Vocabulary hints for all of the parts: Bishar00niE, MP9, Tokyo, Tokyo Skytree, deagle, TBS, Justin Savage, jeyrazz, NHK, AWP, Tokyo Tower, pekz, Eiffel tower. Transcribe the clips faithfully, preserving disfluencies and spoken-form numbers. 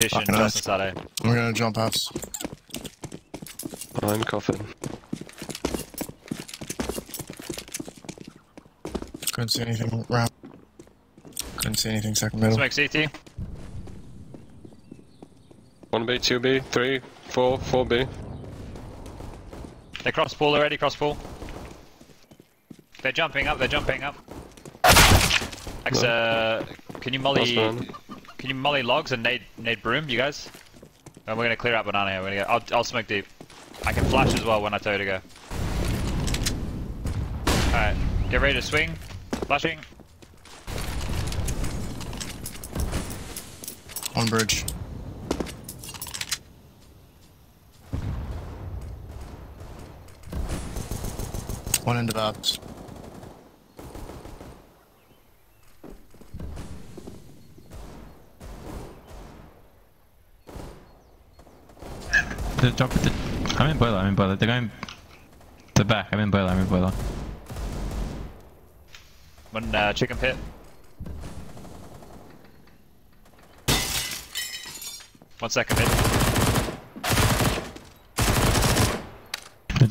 We're gonna jump halves. I'm coughing. Couldn't see anything round. Couldn't see anything second middle. Smoke C T. one B, two B, three, four, four B. They cross pool already, cross pool. They're jumping up, they're jumping up. X, no. uh, can you molly... Can you molly logs and nade, nade broom, you guys? And we're gonna clear out banana here. We're gonna go. I'll, I'll smoke deep. I can flash as well when I tell you to go. Alright, get ready to swing. Flashing. On bridge. One end of apps. The drop the, I'm in boiler, I'm in boiler, they're going to back, I'm in boiler, I'm in boiler. One uh, chicken pit. One second pit.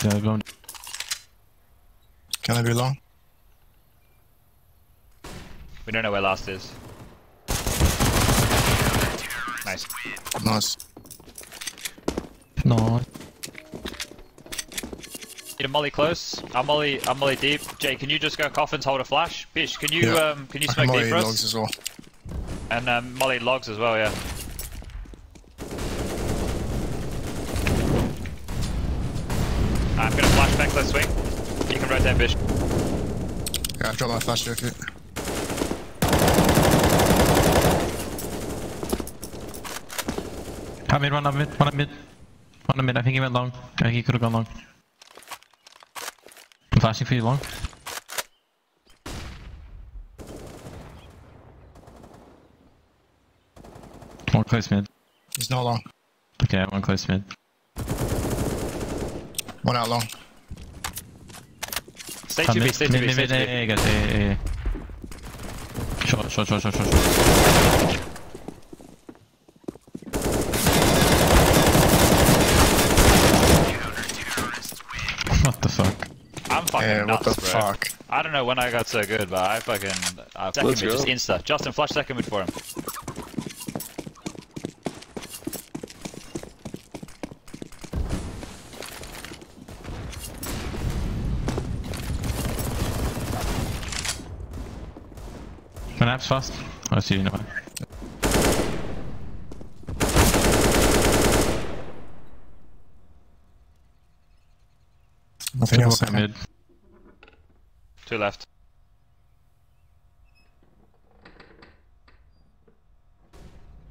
They're going. Can I be long? We don't know where last is. Nice. Nice. No. Need a molly close. I'm molly. I'm molly deep. Jay, can you just go coffins, hold a flash? Bish, can you yeah. um, can you smoke can molly deep for us? Logs as well. And um, molly logs as well, yeah. I'm gonna flash back left swing. You can rotate, Bish. Yeah, I've dropped my flash circuit. I'm mid, one up mid, one up mid. One mid, I think he went long. I think he could have gone long. I'm flashing for you long. One close mid. He's not long. Okay, one close mid. One out long. Stay two B, stay two B, stay two B. Yeah, yeah, yeah, yeah. Short, short, short, short, short, short. What the fuck? I'm fucking yeah, nuts, what the bro. Fuck? I don't know when I got so good, but I fucking... I second mid, just insta. Justin, flash second mid for him. Can I have fast? I see you now. Nothing else I mid. Two left.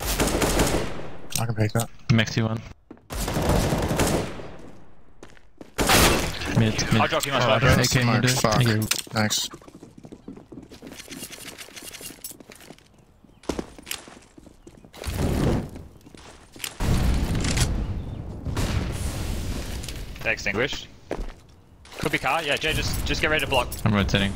I can pick that. Maxi one. Mid, mid. I'll drop you my oh, sniper. Okay, you do it. Thank you. Thanks. They extinguished. Could be car, yeah. Jay, just just get ready to block. I'm rotating.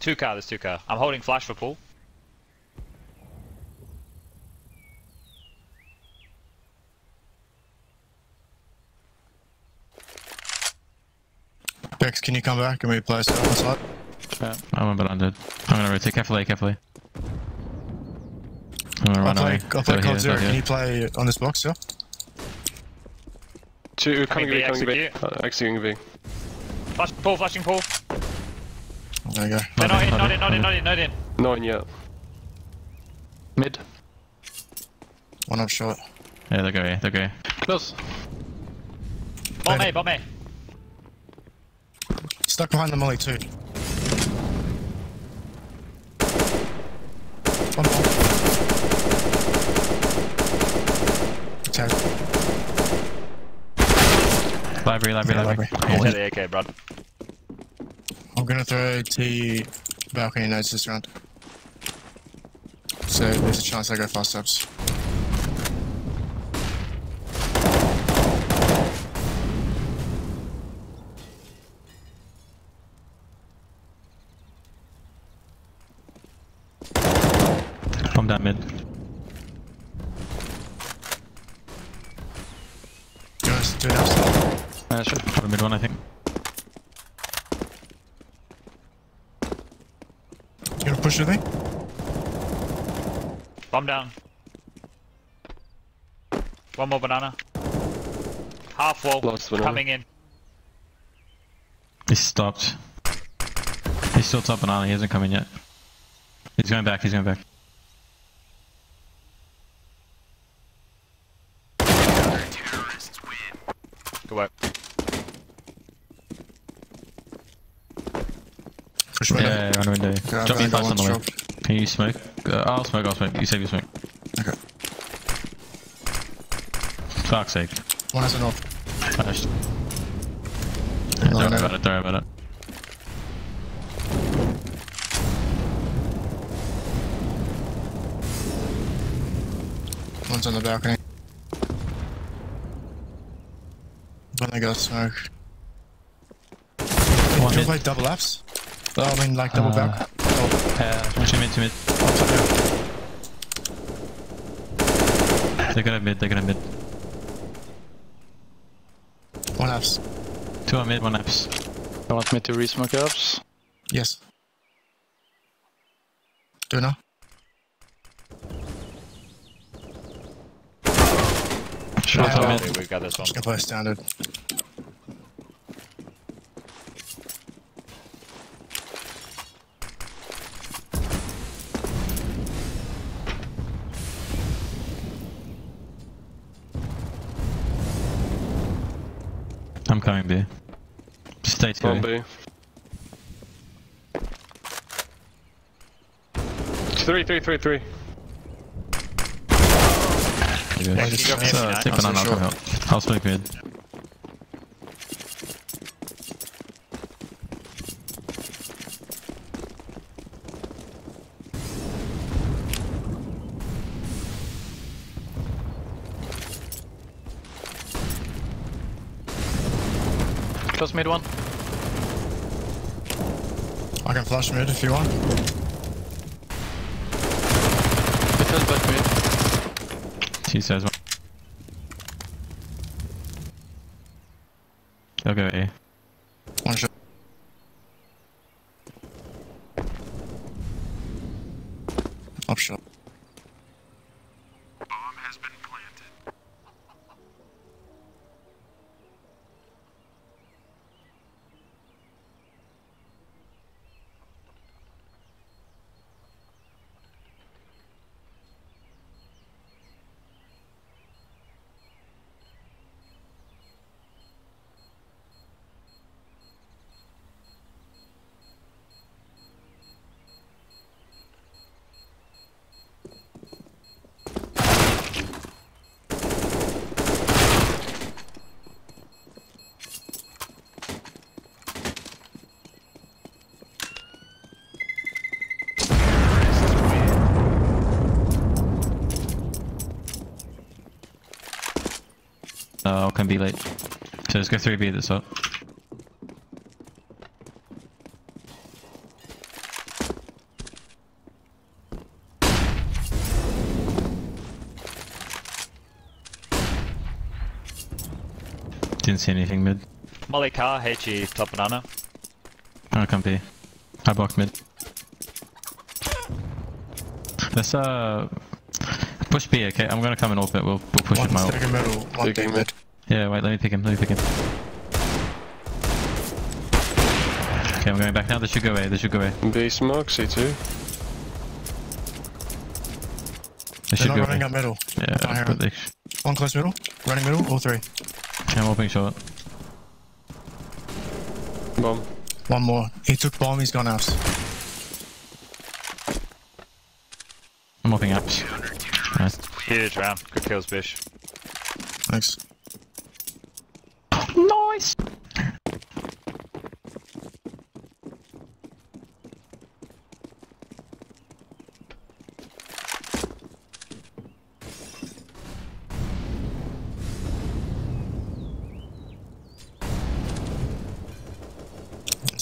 Two car, there's two car. I'm holding flash for pool. Can you come back and we play a second slot? Yeah, I'm a bit undead. I'm gonna rotate carefully, carefully. I'm gonna I'll run play, away. I'll play Cold Zero. Can you play on this box, yeah? Two, coming V, coming V. Exiting V. Flashing pool, flashing pool. There you go. They're not in, not in, not in, not in, not in. Not in yet. Mid. One up short. Yeah, they'll go here, they'll go here. Close. Bomb A, bomb A. Stuck behind the molly too. One more. Ten. Library, library, yeah, library. Here's the A K, bro. I'm gonna throw T balcony nodes this round. so there's a chance I go fast subs. I'm down mid. Guys, do it outside. I should put a mid one, I think. You gonna push the thing? Bomb down. One more banana. Half wall. Lost coming in. He's stopped. He's still top banana, he hasn't come in yet. He's going back, he's going back. Good work. Push window. Yeah, run window. Okay, drop me fast on the way. Can you smoke? Uh, I'll smoke, I'll smoke. You save your smoke. Okay. Fuck's sake. One has enough. Finished. Yeah, don't worry about it, don't worry about it. One's on the balcony. When I got smoke. One do you play double apps? Oh, I mean like double uh, back? Oh. Uh, push him into mid. They're gonna mid, they're gonna mid. One apps. Two are mid, one apps. You want me to re-smoke apps? Yes. Do you know? Sure, yeah, well, we've got this one. Just gonna play standard. I'm coming B. Stay tuned. One B. Three, three, three, three. Good. Yeah, just, so, uh, take banana, I'll come help. I'll smoke mid. Close mid one. I can flash mid if you want. It does back mid. He says one. I'll go A. One shot. Up shot. Bomb has been planted. No, I can be late. So let's go three B this up. Didn't see anything mid. Molly car, HE, top banana. I can be. I blocked mid. Let's uh... push B, okay? I'm gonna come and open it, we'll, we'll push it my ult. Middle, one taking mid. Yeah, wait, let me pick him, let me pick him. Okay, I'm going back now, they should go away, they should go away. B smoke, C two. They should They're not go running away. Up middle. Yeah, I hear they... One close middle, running middle, all three. Okay, I'm opening short. Bomb. One more. He took bomb, he's gone out. I'm opening up. Nice. Huge round. Good kills, Bish. Thanks. Nice!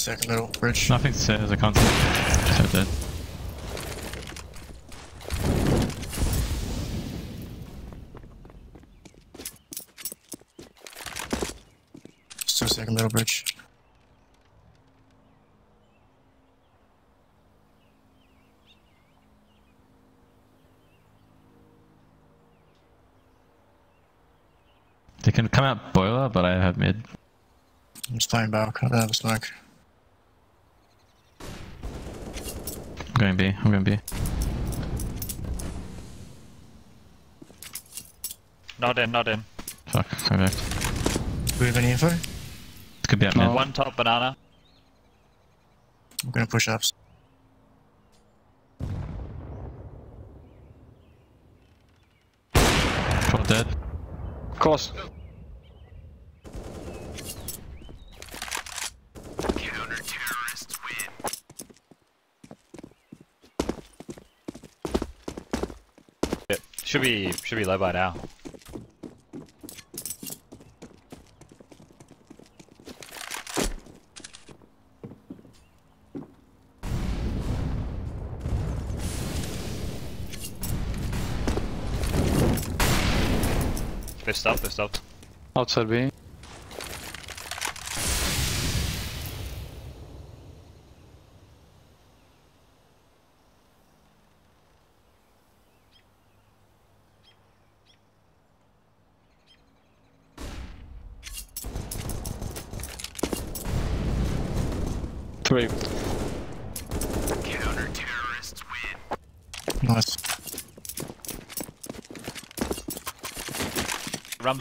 second middle, bridge. Nothing to say, there's a console. So dead. Still second middle, bridge. They can come out boiler, but I have mid. I'm just playing bow, I don't have a smoke. I'm going B, I'm going B. Not in, not in. Fuck, I'm back. Do we have any info? Could be out mid. One top banana. I'm gonna push ups. Short dead. Of course. Should be, should be low by now. They're stopped, they're stopped. Outside B. Three. Counter terrorists win. Nice. Run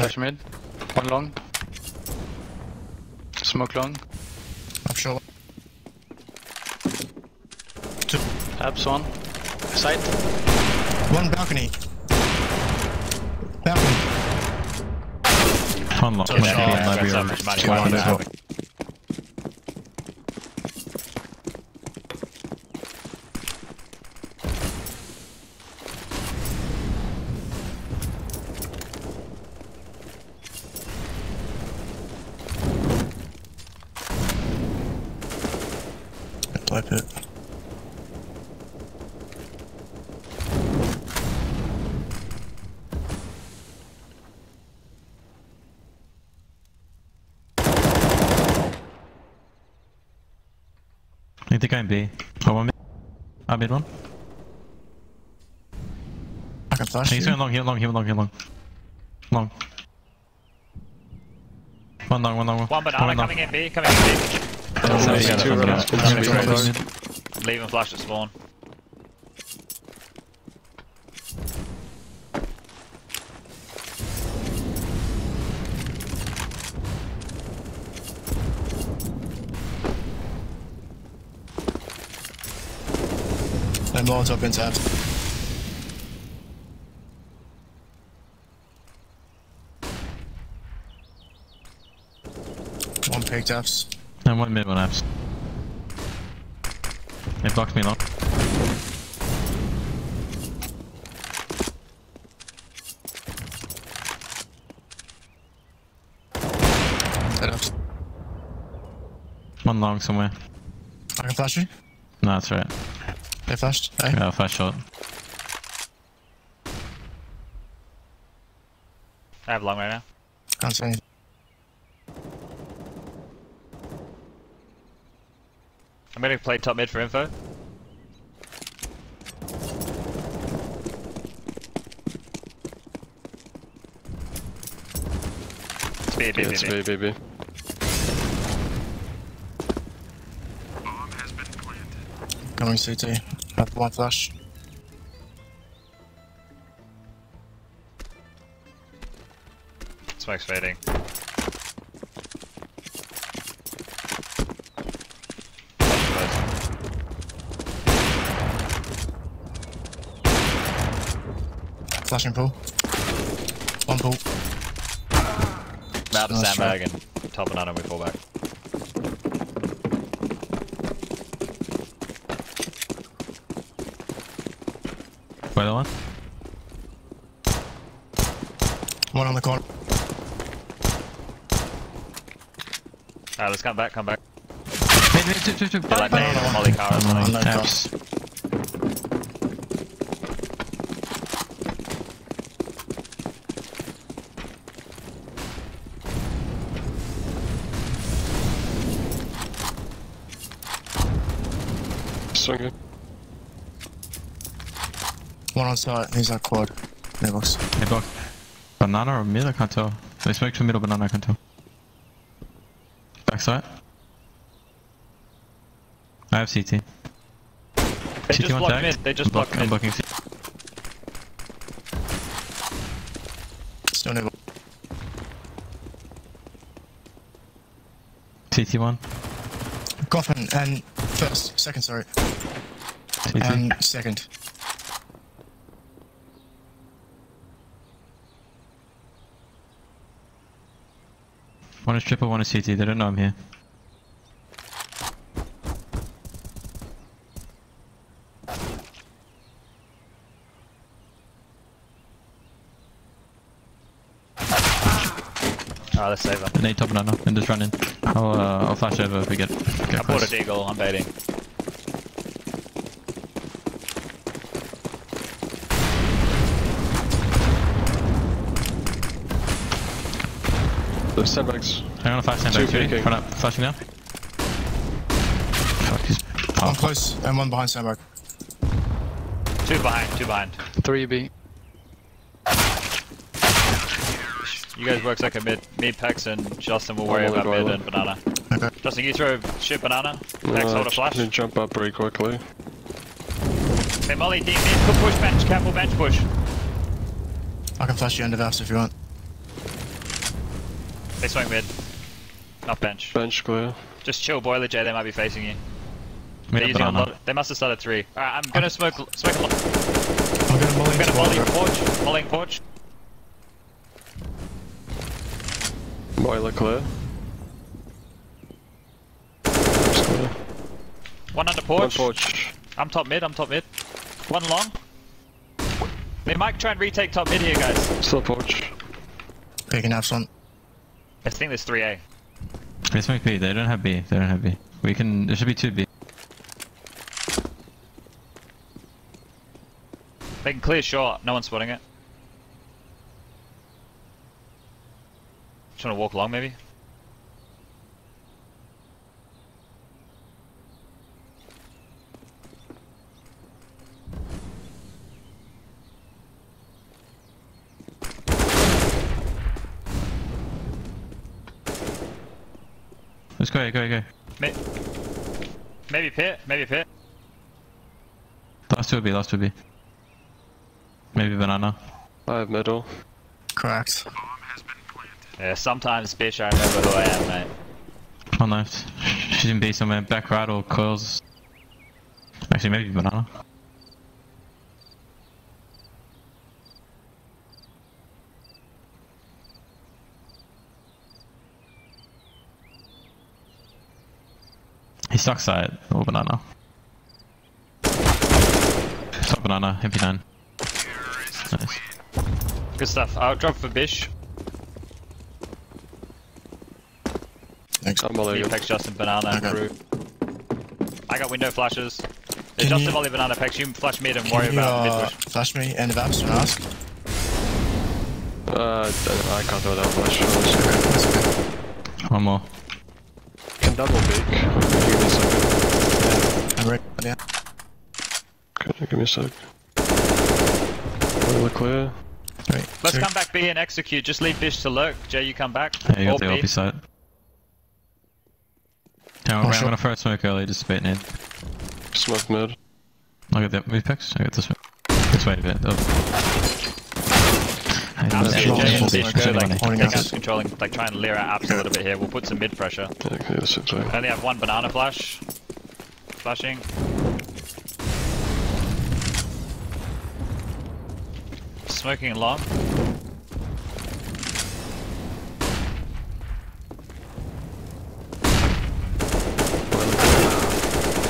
Flash mid, one long, smoke long. I'm sure. Two. Abs one, side. One balcony. Balcony. One long. One library room. One library. Wipe it. I think I'm B. I want mid. I mid one. I can flash. He's going long, here, long, here, long, here, long. Long. One long, one long, one. One banana one coming long. In B, coming in B. I'm leaving flash at spawn. I'm all top in tabs. One pig tabs. And one mid, one abs. It blocked me long. Dead abs. One long somewhere. I can flash you? No, that's right. They flashed? Hey. Yeah, I flashed short. I have long right now. Can't see anything. I'm gonna play top mid for info. It's B, B, B, it's B, B, B. Bomb has been planted. Coming C T. I have one flash. Smoke's fading. Flashing pool. One pool. Mountain nice sandbag and top banana, we fall back. Where the one? One on the corner. Alright, let's come back, come back. Wait, wait, two, two, two. Yeah, like man, oh, Molly car, oh, no, cross. Swinging. One on site, he's at quad. Airbox. Airbox. Banana or mid? I can't tell. They smoked to middle banana, I can't tell. Backside. I have C T. They C T just blocked mid, they just blocked block, mid. I'm blocking C T. Still no. C T one. Coffin and first, second, sorry. C T. And second. One is triple, one is C T, they don't know I'm here. Ah, let's save them. They need top banana and just run in. I'll, uh, I'll flash over if we get, get I close. Bought a deagle, I'm baiting. The sandbags. I'm gonna flash sandbags, ready? Run up, flashing down. Fuck. One close and one behind sandbag. Two behind, two behind. Three B. You guys work like a mid, mid Pex and Justin will worry about mid and banana. Okay. Justin, you throw shit banana, Pex uh, hold a flash. Jump up pretty quickly. Hey Molly, deep mid, good push bench, careful bench push. I can flash you under that if you want. They swing mid. Not bench. Bench clear. Just chill boiler J, they might be facing you. They're using a lot of, they must have started three. Alright, I'm gonna I'm smoke, smoke a lot. I'm gonna molly, I'm gonna molly porch, mollying porch. Boiler clear. clear. One under porch. One porch. I'm top mid, I'm top mid. One long. They might try and retake top mid here, guys. Still porch. They can have some. I think there's three A. They smoke B, they don't have B, they don't have B. We can, there should be two B. They can clear short, no one's spotting it. Trying to walk along, maybe. Let's go, go, go. Maybe, maybe pit, maybe pit. Last two would be, last two would be. Maybe banana. I have middle. Cracked. Yeah, sometimes, bitch, I remember who I am, mate. One left. She didn't be somewhere. Back right or coils. Actually, maybe banana. He sucks at or banana. Top banana, M P nine. Nice. Good stuff. I'll drop for Bish. Thanks. I'm volley pex Justin banana and okay. I got window flashes. There's Justin you... volley banana pex. You flash mid and worry you, about uh, mid push. Flash me and evaps and ask. Uh, I can't throw that flash. Okay. One more. Can double peek. Give me a sec. I'm ready. Yeah. Okay, give me a sec. All clear. Three, Let's two. come back B and execute. Just leave Bish to lurk. Jay, you come back. Yeah, you got the A W P site. No, oh, I'm sure. gonna throw a smoke early, just bait in. Smoke mid. I got the apex. I got this one. It's right event. Oh. I don't know. James controlling. Like try and leer out apps a little bit here. We'll put some mid pressure. Okay, this looks like. I only have one banana flash. Flashing. Smoking long.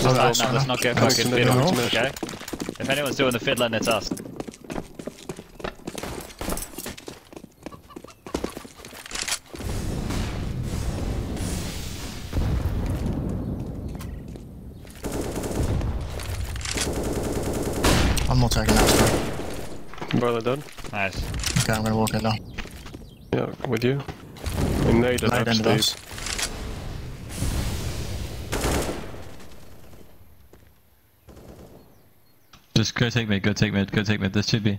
Oh, no, let's not, not get fucking fiddled, okay? If anyone's doing the fiddling, it's us. I'm not taking that, bro. Brother dead. Nice. Okay, I'm gonna walk in now. Yeah, with you. We made it upstairs. Just go take mid, go take mid, go take mid, this should be.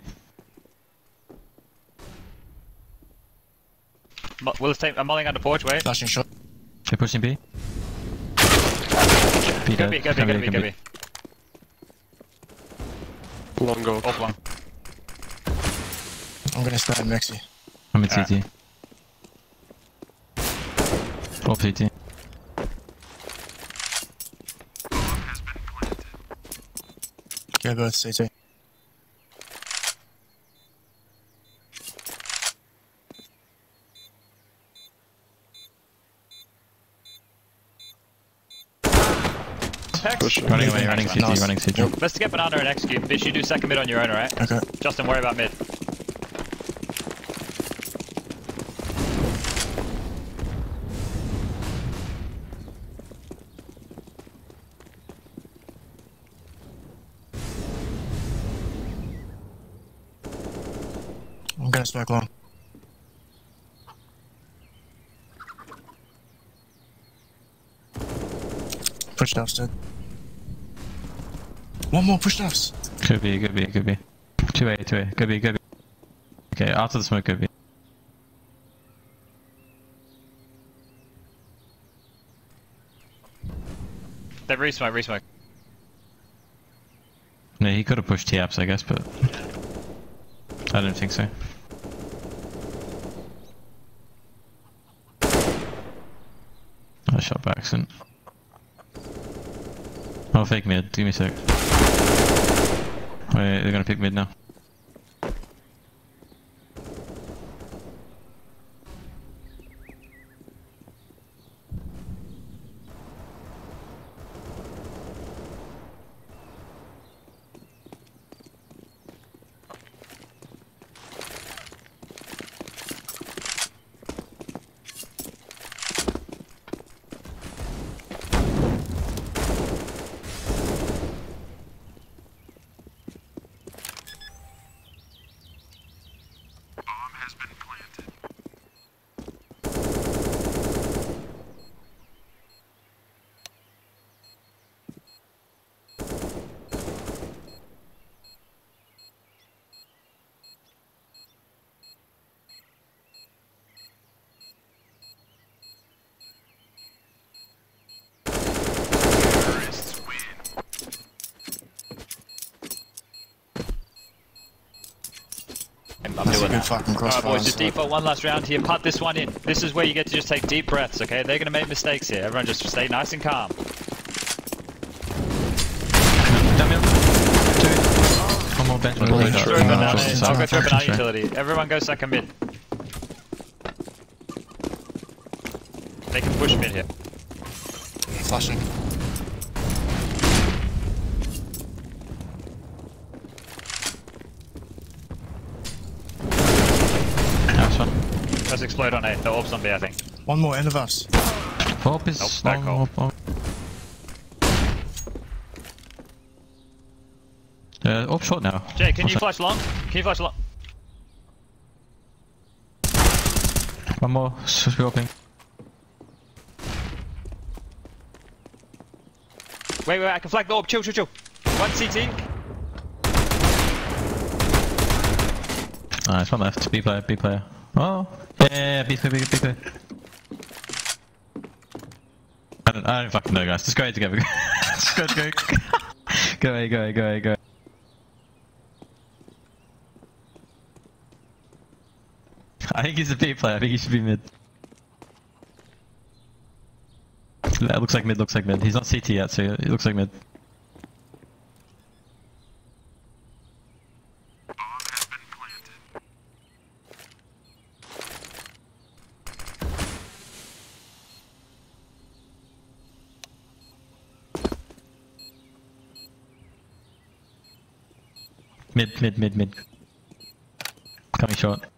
Willis take, I'm mulling under porch, wait. Flashing shot. They're pushing B. B go B, go B, go B, go B. Long go. Off long. I'm gonna start Maxi. I'm in C T. Off C T. Yeah, both C T. Hex. Running away, running C T, nice. Running C T. Yep. Let's get banana and execute. Bitch, you do second mid on your own, alright? Okay. Justin, worry about mid. I'm gonna smoke long. Push offs, dude. One more push offs. Could be, could be, could be. two A, two A, could be, could be. Okay, after the smoke, could be. They re-smoke, re-smoke. No, he could have pushed T-apps, I guess, but I don't think so. I shot by accident. Oh, fake mid, give me a sec. Wait, they're gonna pick mid now. I'm doing that. Alright boys, just default one last round here, putt this one in. This is where you get to just take deep breaths, okay? They're gonna make mistakes here. Everyone just stay nice and calm. One more bench. I'll go through a banana utility. Everyone go second mid. They can push mid here. Flashing. Let's explode on A. The orb's on B, I think. One more, end of us. Orb is nope, back orb, orb. Uh, orb short now. Jay, can What's you that? flash long? Can you flash long? One more, just be opening. Wait, wait, I can flag the orb. Chill, chill, chill. One C T. Nice, one left. B player, B player. Oh, yeah, yeah, yeah, be clear, be clear, be clear. I don't, I don't fucking know, guys. Just go ahead together. Just go ahead together. Go away, go away, go away, go away. I think he's a B player, I think he should be mid. That looks like mid, looks like mid. He's not C T yet, so it looks like mid. Mid, mid, mid, mid. Coming short.